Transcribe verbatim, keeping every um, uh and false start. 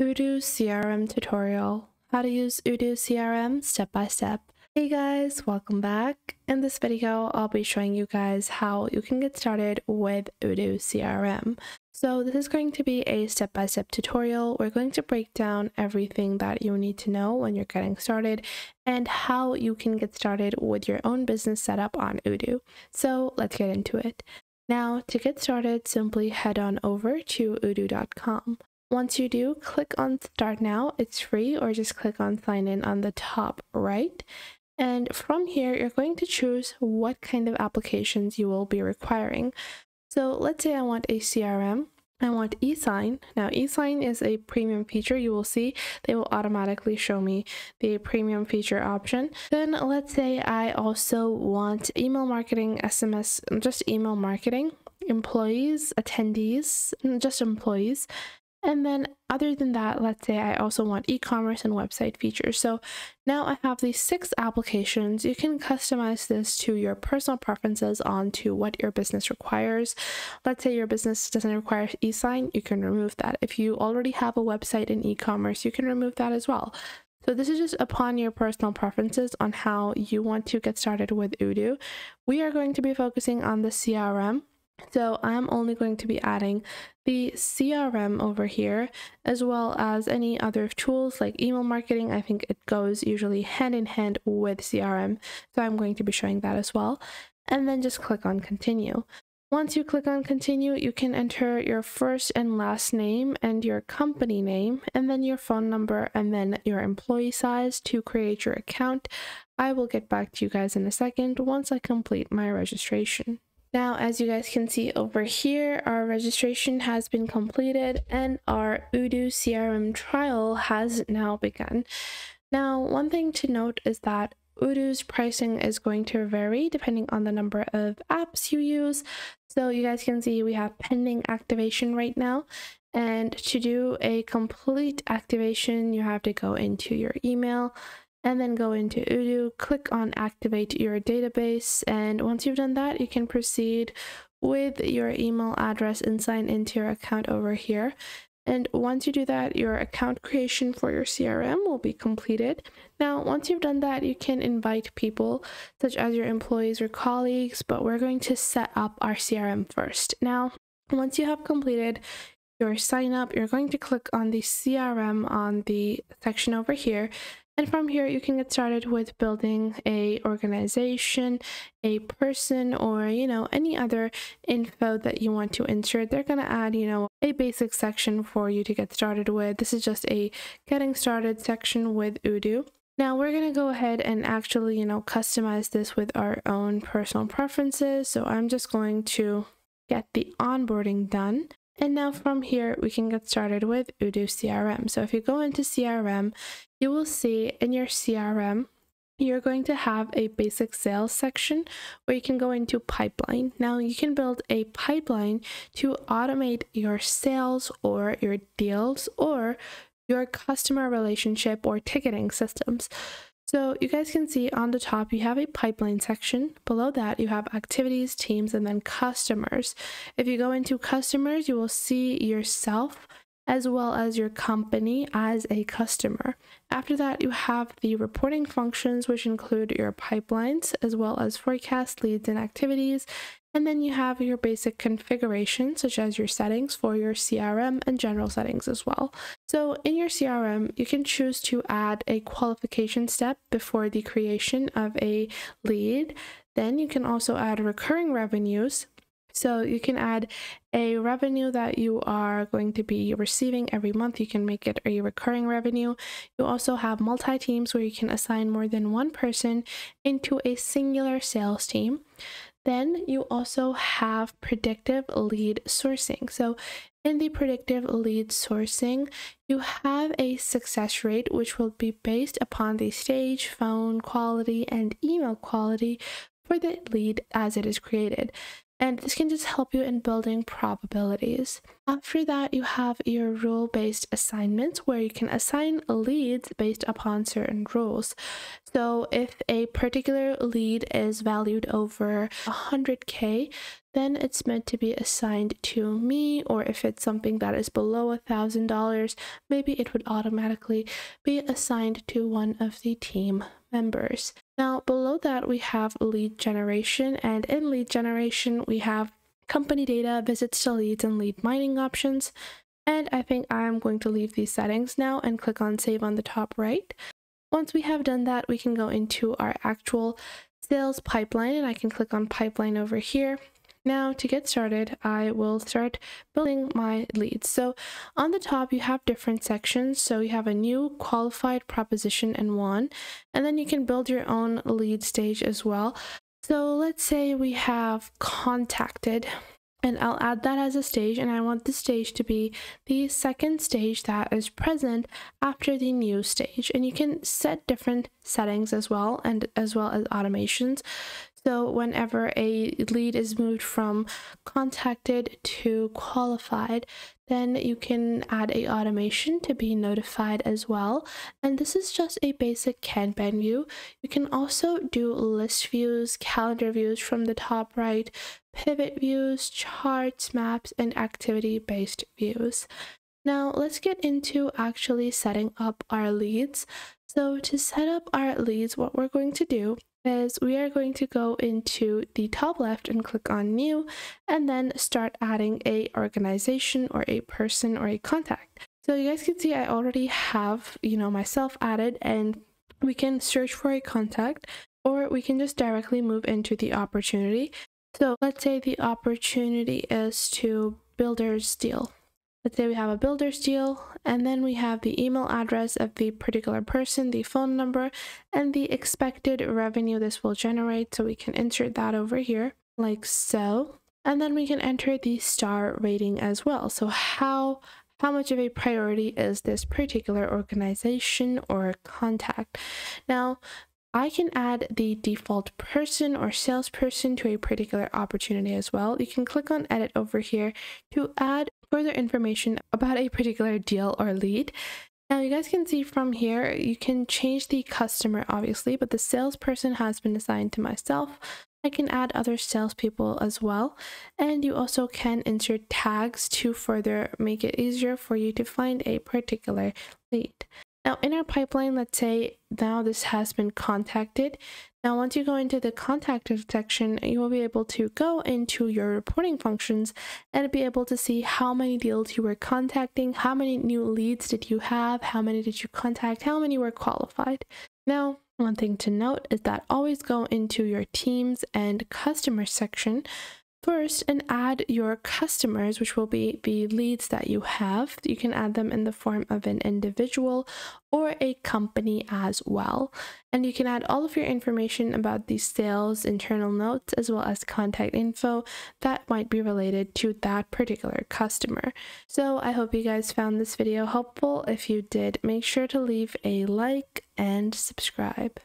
Odoo C R M tutorial, how to use Odoo C R M step by step. Hey guys, welcome back. In this video, I'll be showing you guys how you can get started with Odoo C R M. So this is going to be a step-by-step tutorial. We're going to break down everything that you need to know when you're getting started and how you can get started with your own business setup on Odoo. So let's get into it. Now, to get started, simply head on over to odoo dot com. Once you do, click on Start Now. It's free, or just click on Sign In on the top right. And from here, you're going to choose what kind of applications you will be requiring. So let's say I want a C R M. I want eSign. Now, eSign is a premium feature. You will see they will automatically show me the premium feature option. Then let's say I also want email marketing, S M S, just email marketing, employees, attendees, just employees. And then other than that, let's say I also want e-commerce and website features. So now I have these six applications. You can customize this to your personal preferences on to what your business requires. Let's say your business doesn't require eSign, you can remove that. If you already have a website in e-commerce, you can remove that as well. So this is just upon your personal preferences on how you want to get started with Odoo. We are going to be focusing on the C R M. So I'm only going to be adding the C R M over here, as well as any other tools like email marketing. I think it goes usually hand in hand with C R M. So I'm going to be showing that as well. And then just click on continue. Once you click on continue, you can enter your first and last name and your company name, and then your phone number, and then your employee size to create your account. I will get back to you guys in a second once I complete my registration. Now, as you guys can see over here, our registration has been completed and our Odoo C R M trial has now begun. Now, one thing to note is that Odoo's pricing is going to vary depending on the number of apps you use. So you guys can see we have pending activation right now. And to do a complete activation, you have to go into your email and then go into Odoo, click on activate your database, and once you've done that, you can proceed with your email address and sign into your account over here. And once you do that, your account creation for your C R M will be completed. Now, once you've done that, you can invite people such as your employees or colleagues, but we're going to set up our C R M first. Now, once you have completed your sign up, you're going to click on the C R M on the section over here. And from here, you can get started with building a organization, a person, or, you know, any other info that you want to insert. They're going to add, you know, a basic section for you to get started with. This is just a getting started section with Odoo. Now we're going to go ahead and actually, you know, customize this with our own personal preferences. So I'm just going to get the onboarding done. And now from here, we can get started with Odoo C R M. So if you go into C R M, you will see in your C R M, you're going to have a basic sales section where you can go into pipeline. Now you can build a pipeline to automate your sales or your deals or your customer relationship or ticketing systems. So you guys can see on the top, you have a pipeline section. Below that, you have activities, teams, and then customers. If you go into customers, you will see yourself as well as your company as a customer. After that, you have the reporting functions, which include your pipelines, as well as forecast, leads, and activities. And then you have your basic configuration, such as your settings for your C R M and general settings as well. So in your C R M, you can choose to add a qualification step before the creation of a lead. Then you can also add recurring revenues. So you can add a revenue that you are going to be receiving every month. You can make it a recurring revenue. You also have multi-teams where you can assign more than one person into a singular sales team. Then you also have predictive lead sourcing. So in the predictive lead sourcing, you have a success rate, which will be based upon the stage, phone quality, and email quality for the lead as it is created. And this can just help you in building probabilities. After that, you have your rule-based assignments where you can assign leads based upon certain rules. So if a particular lead is valued over one hundred K, then it's meant to be assigned to me, or if it's something that is below one thousand dollars, maybe it would automatically be assigned to one of the team members. Now, below that, we have lead generation, and in lead generation, we have company data, visits to leads, and lead mining options. And I think I'm going to leave these settings now and click on save on the top right. Once we have done that, we can go into our actual sales pipeline, and I can click on pipeline over here. Now, to get started, I will start building my leads. So on the top, you have different sections. So you have a new, qualified, proposition, and one. And then you can build your own lead stage as well. So let's say we have contacted, and I'll add that as a stage, and I want this stage to be the second stage that is present after the new stage. And you can set different settings as well, and as well as automations. So whenever a lead is moved from contacted to qualified, then you can add an automation to be notified as well. And this is just a basic Kanban view. You can also do list views, calendar views from the top right, pivot views, charts, maps, and activity-based views. Now let's get into actually setting up our leads. So to set up our leads, what we're going to do is we are going to go into the top left and click on new, and then start adding a organization or a person or a contact. So you guys can see I already have, you know, myself added, and we can search for a contact, or we can just directly move into the opportunity. So let's say the opportunity is to builder's deal. Let's say we have a builder's deal, and then we have the email address of the particular person, the phone number, and the expected revenue this will generate. So we can insert that over here like so. And then we can enter the star rating as well. So how, how much of a priority is this particular organization or contact? Now, I can add the default person or salesperson to a particular opportunity as well. You can click on edit over here to add further information about a particular deal or lead. Now you guys can see from here, you can change the customer obviously, but the salesperson has been assigned to myself. I can add other salespeople as well. And you also can insert tags to further make it easier for you to find a particular lead. Now in our pipeline, let's say now this has been contacted. Now once you go into the contacted section, you will be able to go into your reporting functions and be able to see how many deals you were contacting, how many new leads did you have, how many did you contact, how many were qualified. Now, one thing to note is that always go into your teams and customer section first and add your customers, which will be the leads that you have. You can add them in the form of an individual or a company as well. And you can add all of your information about the sales, internal notes, as well as contact info that might be related to that particular customer. So I hope you guys found this video helpful. If you did, make sure to leave a like and subscribe.